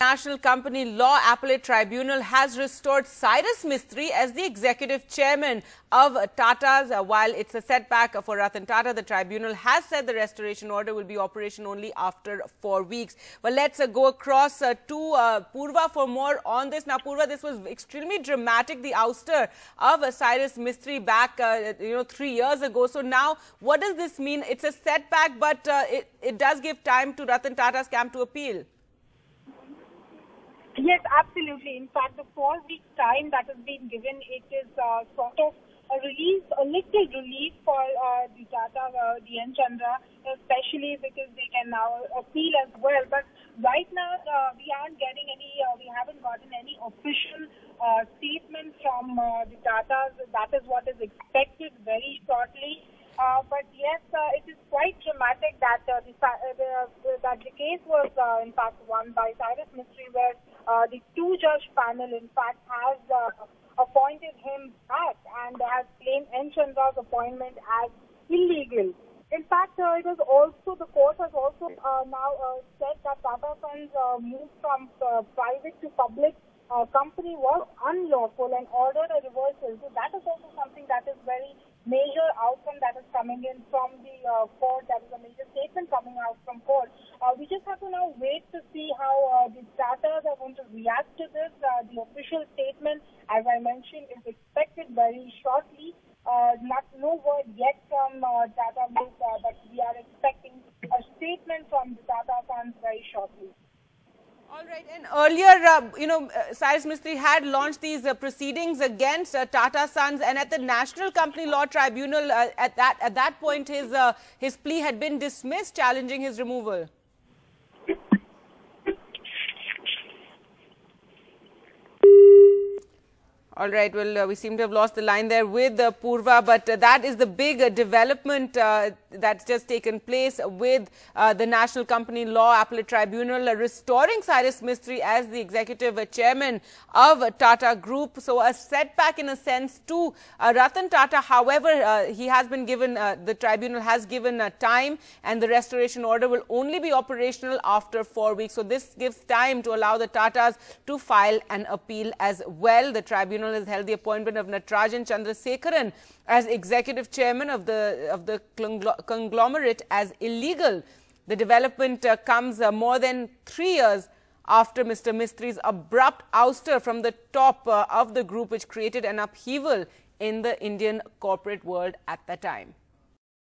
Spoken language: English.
National Company Law Appellate Tribunal has restored Cyrus Mistry as the executive chairman of Tata's. While it's a setback for Ratan Tata, the tribunal has said the restoration order will be operational only after 4 weeks. Well, let's go across to Purva for more on this. Now, Purva, this was extremely dramatic, the ouster of Cyrus Mistry back, 3 years ago. So now, what does this mean? It's a setback, but it does give time to Ratan Tata's camp to appeal. Yes, absolutely. In fact, the 4-week time that has been given, it is sort of a relief, a little relief for the Tata DN Chandra, especially because they can now appeal as well. But right now, we haven't gotten any official statement from the Tatas. That is what is expected very shortly. But yes, it is quite dramatic that the case was in fact won by Cyrus Mistry, where the two-judge panel, in fact, has appointed him back and has claimed N. Chandra's appointment as illegal. In fact, the court has also now said that Tata Sons' move from private to public company was unlawful and ordered a reversal. So that is also something that is very major outcome that is coming in from the court. That is a major statement coming out from court. We just have to now wait to see how the Tatas are going to react to this. The official statement, as I mentioned, is expected very shortly. No word yet from Tata Group, but we are expecting a statement from the Tata Sons very shortly. All right, and earlier, Cyrus Mistry had launched these proceedings against Tata Sons, and at the National Company Law Tribunal, at that point, his plea had been dismissed, challenging his removal. All right, well, we seem to have lost the line there with Purva, but that is the big development that's just taken place with the National Company Law Appellate Tribunal restoring Cyrus Mistry as the executive chairman of Tata Group. So a setback in a sense to Ratan Tata. However, the tribunal has given time, and the restoration order will only be operational after 4 weeks. So this gives time to allow the Tatas to file an appeal as well. The tribunal has held the appointment of Natarajan Chandrasekaran as executive chairman of the conglomerate as illegal. The development comes more than 3 years after Mr. Mistry's abrupt ouster from the top of the group, which created an upheaval in the Indian corporate world at the time.